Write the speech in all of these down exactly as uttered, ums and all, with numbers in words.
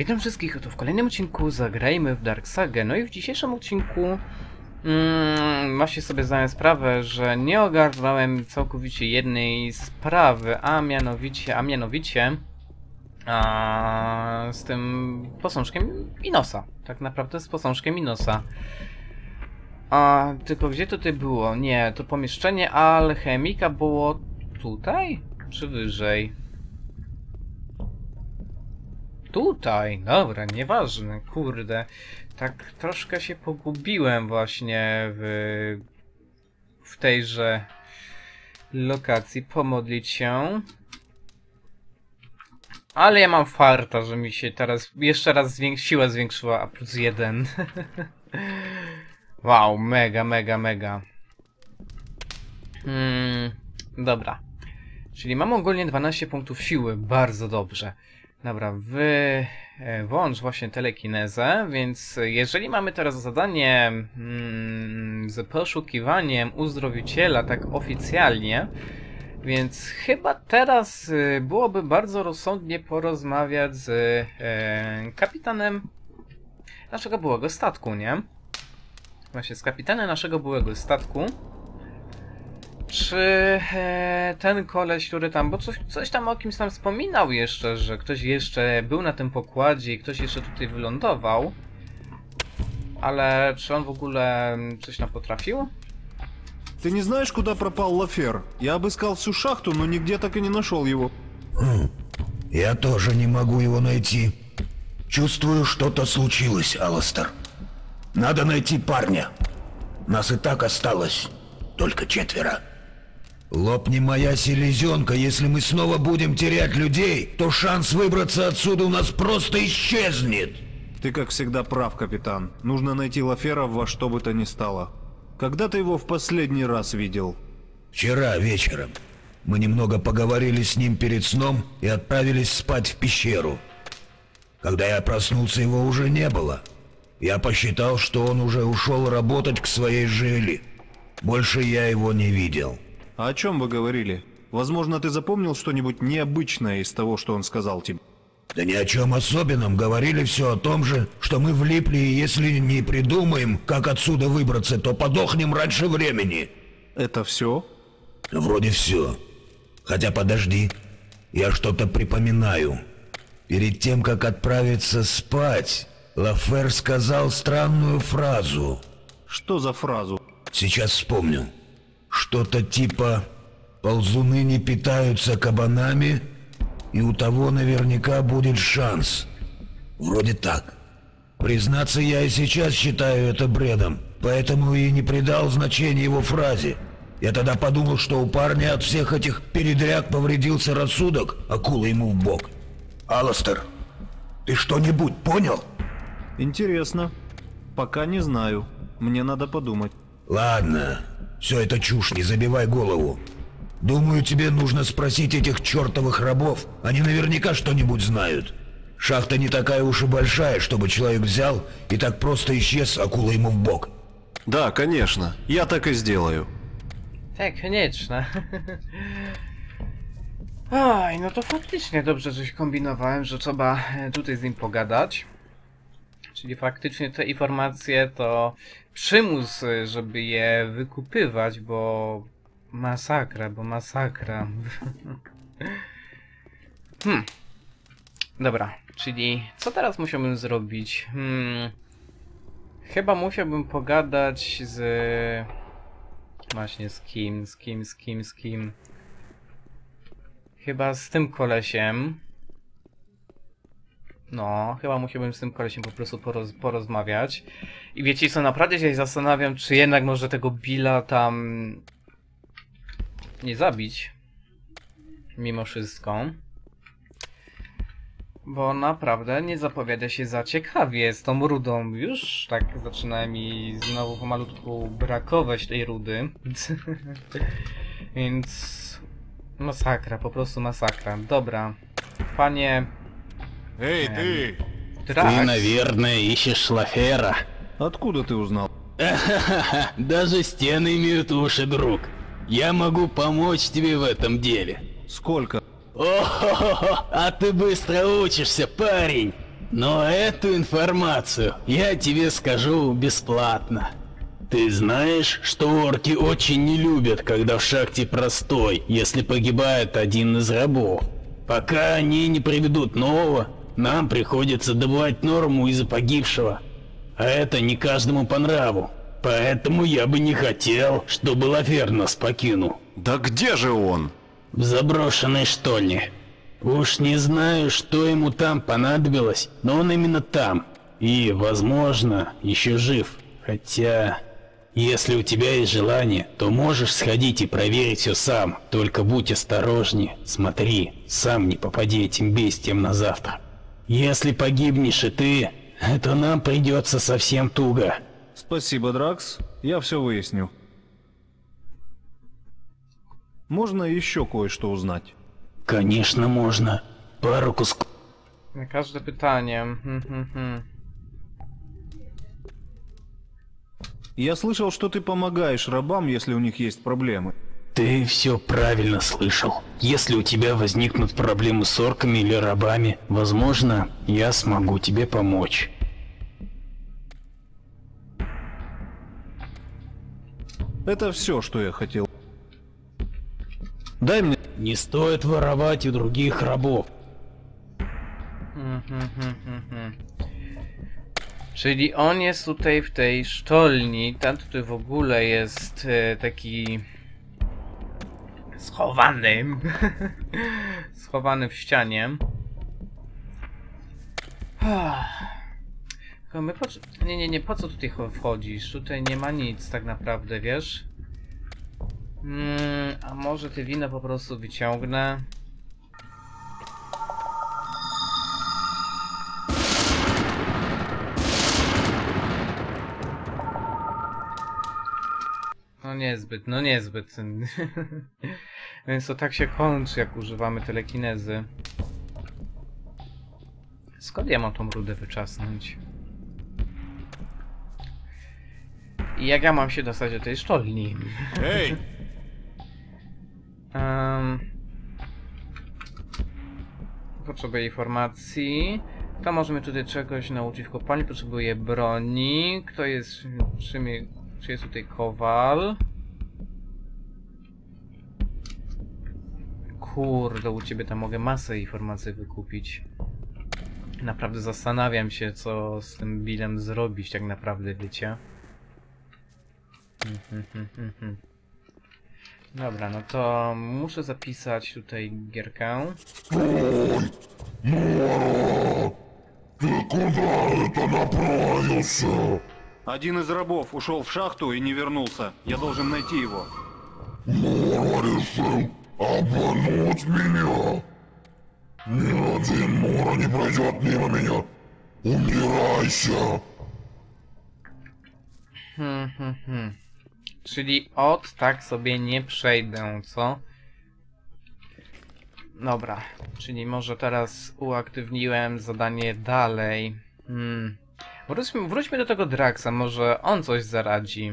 Witam wszystkich, oto w kolejnym odcinku zagrajmy w Dark Sagę. No i w dzisiejszym odcinku mm, właśnie sobie zdałem sprawę, że nie ogarnąłem całkowicie jednej sprawy, a mianowicie, a mianowicie a, z tym posążkiem Inosa. Tak naprawdę z posążkiem Inosa. A tylko gdzie to tutaj było? Nie, to pomieszczenie alchemika było tutaj? Czy wyżej? Tutaj, dobra, nieważne, kurde. Tak troszkę się pogubiłem właśnie w, w tejże lokacji. Pomodlić się. Ale ja mam farta, że mi się teraz jeszcze raz zwięks siła zwiększyła, a plus jeden. Wow, mega, mega, mega. Hmm, dobra. Czyli mam ogólnie dwanaście punktów siły, bardzo dobrze. Dobra, wyłącz właśnie telekinezę, więc jeżeli mamy teraz zadanie mm, z poszukiwaniem uzdrowiciela tak oficjalnie, więc chyba teraz byłoby bardzo rozsądnie porozmawiać z e, kapitanem naszego byłego statku, nie? Właśnie z kapitanem naszego byłego statku. Czy e, ten koleś, który tam, bo coś, coś tam o kimś tam wspominał jeszcze, że ktoś jeszcze był na tym pokładzie i ktoś jeszcze tutaj wylądował, ale czy on w ogóle coś tam potrafił? Ty nie знаешь, куда пропал Лафер? Я обыскал всю шахту, но нигде так и не нашел его. Я тоже не могу его найти. Чувствую, что-то случилось, Аластер. Надо найти парня. Нас и так осталось только четверо. Лопни моя селезенка, если мы снова будем терять людей, то шанс выбраться отсюда у нас просто исчезнет. Ты, как всегда, прав, капитан. Нужно найти Лафера во что бы то ни стало. Когда ты его в последний раз видел? Вчера вечером. Мы немного поговорили с ним перед сном и отправились спать в пещеру. Когда я проснулся, его уже не было. Я посчитал, что он уже ушел работать к своей жиле. Больше я его не видел. А о чем вы говорили? Возможно, ты запомнил что-нибудь необычное из того, что он сказал тебе? Да ни о чем особенном. Говорили все о том же, что мы влипли, и если не придумаем, как отсюда выбраться, то подохнем раньше времени. Это все? Вроде все. Хотя подожди, я что-то припоминаю. Перед тем, как отправиться спать, Лафер сказал странную фразу. Что за фразу? Сейчас вспомню. Что-то типа «Ползуны не питаются кабанами, и у того наверняка будет шанс». Вроде так. Признаться, я и сейчас считаю это бредом, поэтому и не придал значения его фразе. Я тогда подумал, что у парня от всех этих передряг повредился рассудок, акула ему в бок. Аластер, ты что-нибудь понял? Интересно. Пока не знаю. Мне надо подумать. Ладно, все это чушь, не забивай голову. Думаю, тебе нужно спросить этих чертовых рабов, они наверняка что-нибудь знают. Шахта не такая уж и большая, чтобы человек взял и так просто исчез, акула ему в бок. Да, конечно, я так и сделаю. Так, конечно. Oj, no to faktycznie dobrze coś kombinowałem, że trzeba tutaj z nim pogadać. Czyli faktycznie te informacje to przymus, żeby je wykupywać, bo masakra, bo masakra. hmm. Dobra, czyli co teraz musiałbym zrobić? Hmm. Chyba musiałbym pogadać z... Właśnie z kim, z kim, z kim, z kim? Chyba z tym kolesiem. No, chyba musiałbym z tym kolesiem po prostu poroz porozmawiać. I wiecie co, naprawdę się zastanawiam, czy jednak może tego Billa tam nie zabić. Mimo wszystko. Bo naprawdę nie zapowiada się za ciekawie z tą rudą. Już tak zaczyna mi znowu pomalutku brakować tej rudy. Więc... Masakra, po prostu masakra. Dobra. Panie... Эй, ты! Дrakx. Ты, наверное, ищешь Лафера. Откуда ты узнал? Даже стены имеют уши, друг. Я могу помочь тебе в этом деле. Сколько? О-хо-хо-хо! А ты быстро учишься, парень! Но эту информацию я тебе скажу бесплатно. Ты знаешь, что орки очень не любят, когда в шахте простой, если погибает один из рабов. Пока они не приведут нового, нам приходится добывать норму из-за погибшего. А это не каждому по нраву. Поэтому я бы не хотел, чтобы Лафер нас покинул. Да где же он? В заброшенной штольне. Уж не знаю, что ему там понадобилось, но он именно там. И, возможно, еще жив. Хотя... Если у тебя есть желание, то можешь сходить и проверить все сам. Только будь осторожнее, смотри, сам не попади этим бестиям на завтра. Если погибнешь и ты, то нам придется совсем туго. Спасибо, Дракс, я все выясню. Можно еще кое-что узнать? Конечно, можно. Пару кусков. На каждое питание. Я слышал, что ты помогаешь рабам, если у них есть проблемы. Ты все правильно слышал. Если у тебя возникнут проблемы с орками или рабами, возможно, я смогу тебе помочь. Это все, что я хотел. Дай мне... Не стоит воровать у других рабов. Czyli on jest tutaj w tej sztolni, tam tutaj w ogóle jest e, taki schowany, schowany w ścianie. My po co... Nie, nie, nie, po co tutaj wchodzisz? Tutaj nie ma nic tak naprawdę, wiesz? Mm, a może te wino po prostu wyciągnę? No niezbyt, no niezbyt. Więc to tak się kończy, jak używamy telekinezy. Skąd ja mam tą rudę wyczasnąć? I jak ja mam się dostać do tej sztolni? Hej! um, potrzebuję informacji. Kto możemy tutaj czegoś nauczyć w kopalni? Potrzebuję broni. Kto jest czym... Czy jest tutaj kowal? Kurde, u ciebie tam mogę masę informacji wykupić. Naprawdę zastanawiam się, co z tym Billem zrobić, tak naprawdę, wiecie. Dobra, no to muszę zapisać tutaj gierkę. Oj, Noora! Ty kuda to naprawił się? Один из рабов ушел в шахту и не вернулся. Я должен найти его. Нора решил обмануть меня. Ни один Нора не пройдет мимо меня. Умирайся. Хм-хм-хм. Czyli od tak sobie nie przejdę, co? Dobra. Czyli może teraz uaktywniłem zadanie dalej. Hmm. Wróćmy, wróćmy do tego Draksa, może on coś zaradzi.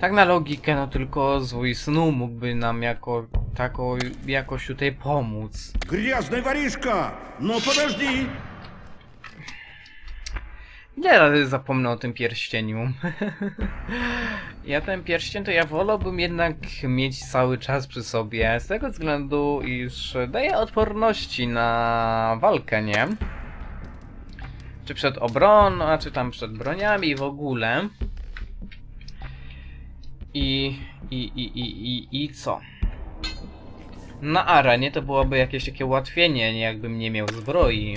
Tak na logikę, no tylko zły snu mógłby nam jako tako, jakoś tutaj pomóc. Грязny wariszka! No podожди! Ile razy zapomnę o tym pierścieniu? Ja ten pierścień to ja wolałbym jednak mieć cały czas przy sobie, z tego względu, iż daje odporności na walkę, nie? Czy przed obroną, a czy tam przed broniami w ogóle. I, i, i, i, i, i co? Na arenie to byłoby jakieś takie ułatwienie, jakbym nie miał zbroi.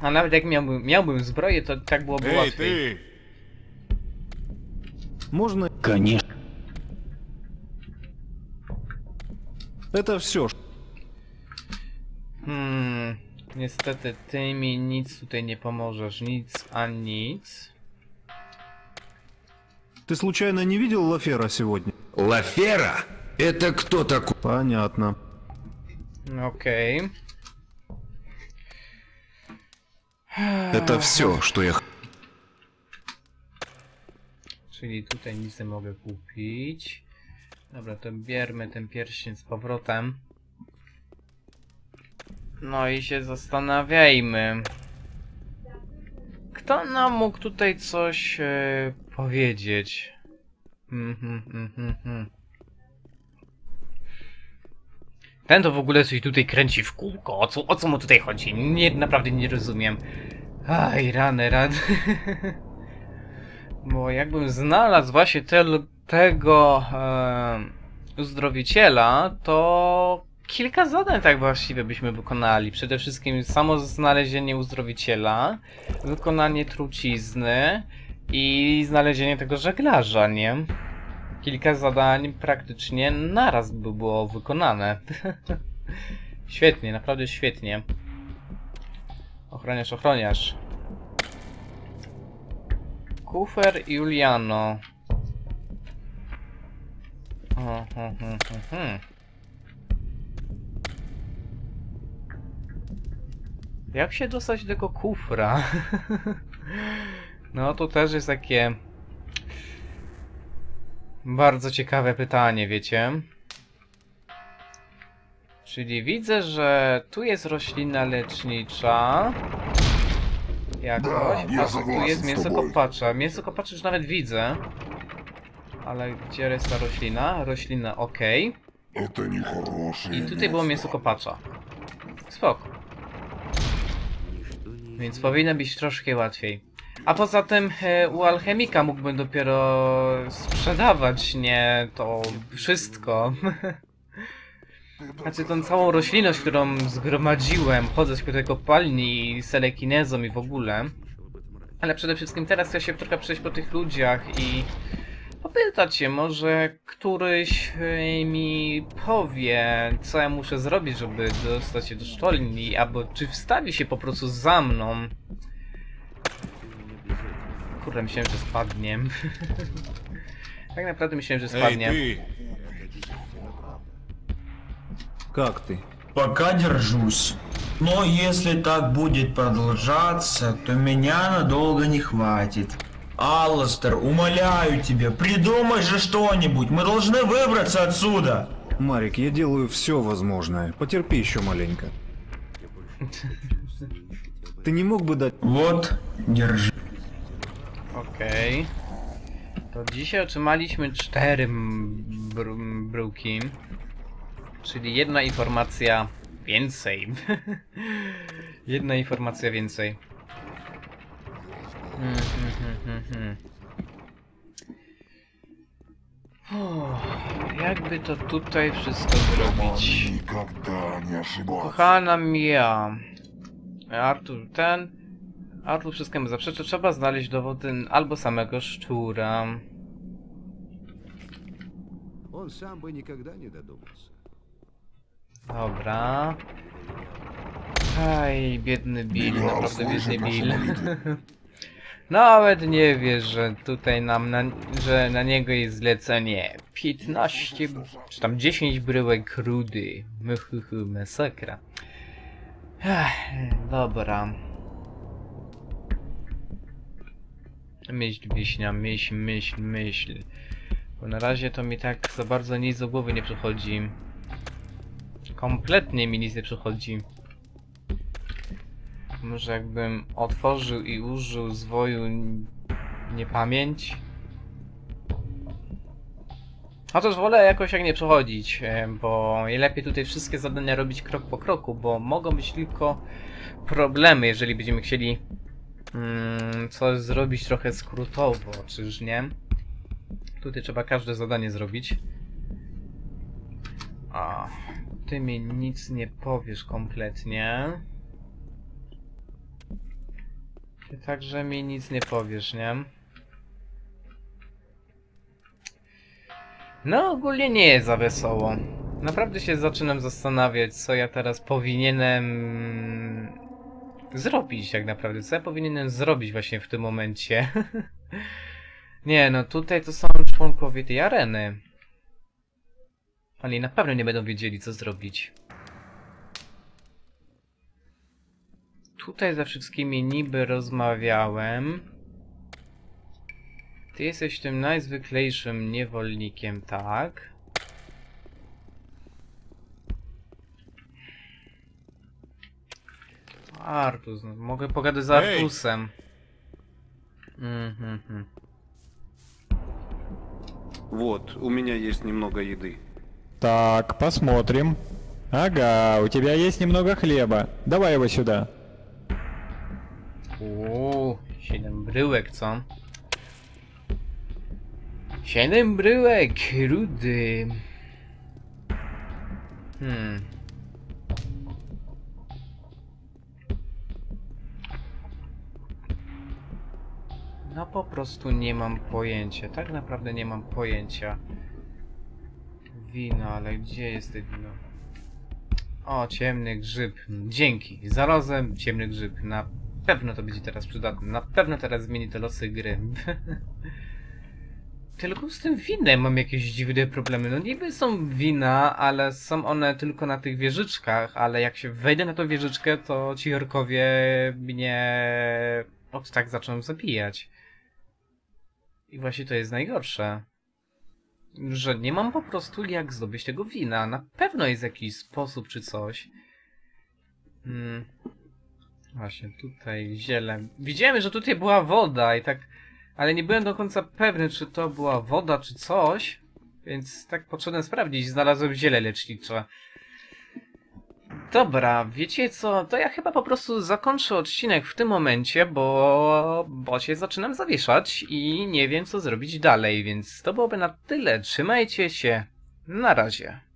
A nawet jak miałbym, miałbym zbroję, to tak byłoby Ej, łatwiej. Ty. Można... Koniecznie. To wszystko. Hmm... Niestety, ty mi nic tutaj nie pomożesz, nic a nic. Ты случайно не видел Лафера сегодня? Лафера? Это кто такой? Понятно. Окей. Это все, что я... Czyli tutaj nic nie mogę kupić. Dobra, to bierzmy ten pierścień z powrotem. No i się zastanawiajmy. Kto nam mógł tutaj coś e, powiedzieć? Mm-hmm, mm-hmm. Ten to w ogóle coś tutaj kręci w kółko. O co, o co mu tutaj chodzi? Nie, naprawdę nie rozumiem. Aj, rany, rany. Bo jakbym znalazł właśnie te, tego e, uzdrowiciela, to kilka zadań tak właściwie byśmy wykonali. Przede wszystkim samo znalezienie uzdrowiciela, wykonanie trucizny i znalezienie tego żeglarza, nie? Kilka zadań praktycznie naraz by było wykonane. Świetnie, naprawdę świetnie. Ochroniarz, ochroniarz. Kufer Giuliano. O, hmm, hmm, hmm. Jak się dostać do tego kufra? No to też jest takie... bardzo ciekawe pytanie, wiecie? Czyli widzę, że tu jest roślina lecznicza. Jakoś, a tu jest mięso kopacza. Mięso kopacza już nawet widzę. Ale gdzie jest ta roślina? Roślina, ok. I tutaj było mięso kopacza. Spoko. Więc powinno być troszkę łatwiej. A poza tym u alchemika mógłbym dopiero sprzedawać, nie, to wszystko. Znaczy tą całą roślinność, którą zgromadziłem, chodząc po tej kopalni i selekinezą i w ogóle. Ale przede wszystkim teraz chcę się trochę przejść po tych ludziach i popytać się, może któryś mi powie, co ja muszę zrobić, żeby dostać się do sztolni, albo czy wstawi się po prostu za mną. Kurde, myślałem, że spadnie. Tak naprawdę myślałem, że spadnie. Ej, ty. Jak ty? Пока держусь. Но если так будет продолжаться, то меня надолго не хватит. Аластер, умоляю тебя, придумай же что-нибудь. Мы должны выбраться отсюда. Марик, я делаю все возможное. Потерпи еще маленько. Ты не мог бы дать... Вот, держи. Okej. Okay. To dzisiaj otrzymaliśmy cztery br bryłki. Czyli jedna informacja więcej. Jedna informacja więcej. Hmm, hmm, hmm, hmm, hmm. Jakby to tutaj wszystko zrobić? Kochana Mia. Artur ten... A tu wszystkiemu zaprzeczy, trzeba znaleźć dowody albo samego szczura. On sam by nigdy nie dodumał. Dobra. Aj, biedny Bill, naprawdę biedny Bill. Nawet nie wie, że tutaj nam, na, że na niego jest zlecenie piętnaście, czy tam dziesięć bryłek rudy. Mychychy, masakra. Dobra. Myśl, Wiśnia, myśl, myśl, myśl. Bo na razie to mi tak za bardzo nic do głowy nie przychodzi. Kompletnie mi nic nie przychodzi. Może jakbym otworzył i użył zwoju niepamięć? Chociaż wolę jakoś jak nie przechodzić, bo lepiej tutaj wszystkie zadania robić krok po kroku, bo mogą być tylko problemy, jeżeli będziemy chcieli... Hmm, coś zrobić trochę skrótowo, czyż nie? Tutaj trzeba każde zadanie zrobić. A, ty mi nic nie powiesz kompletnie. Ty także mi nic nie powiesz, nie? No ogólnie nie jest za wesoło. Naprawdę się zaczynam zastanawiać, co ja teraz powinienem... zrobić tak naprawdę, co ja powinienem zrobić właśnie w tym momencie. Nie no, tutaj to są członkowie tej areny. Oni na pewno nie będą wiedzieli, co zrobić. Tutaj ze wszystkimi niby rozmawiałem. Ty jesteś tym najzwyklejszym niewolnikiem, tak? Artus, no, mogę pogadać z Artusem. Mm -hmm. Вот, у меня есть немного еды. Так, посмотрим. Ага, у тебя есть немного хлеба. Давай его сюда. О, siedem bryłek, co? siedem bryłek, rudy. Hmm. No po prostu nie mam pojęcia. Tak naprawdę nie mam pojęcia. Wino, ale gdzie jest to wino? O, ciemny grzyb. Dzięki. Zarazem ciemny grzyb. Na pewno to będzie teraz przydatne. Na pewno teraz zmieni to losy gry. Tylko z tym winem mam jakieś dziwne problemy. No niby są wina, ale są one tylko na tych wieżyczkach. Ale jak się wejdę na tą wieżyczkę, to ci jorkowie mnie... Od tak zacząłem zabijać. I właśnie to jest najgorsze. Że nie mam po prostu jak zdobyć tego wina. Na pewno jest jakiś sposób czy coś. Hmm. Właśnie tutaj ziele. Widziałem, że tutaj była woda i tak... Ale nie byłem do końca pewny, czy to była woda czy coś. Więc tak potrzebne sprawdzić. Znalazłem ziele lecznicze. Dobra, wiecie co, to ja chyba po prostu zakończę odcinek w tym momencie, bo, bo się zaczynam zawieszać i nie wiem co zrobić dalej, więc to byłoby na tyle. Trzymajcie się, na razie.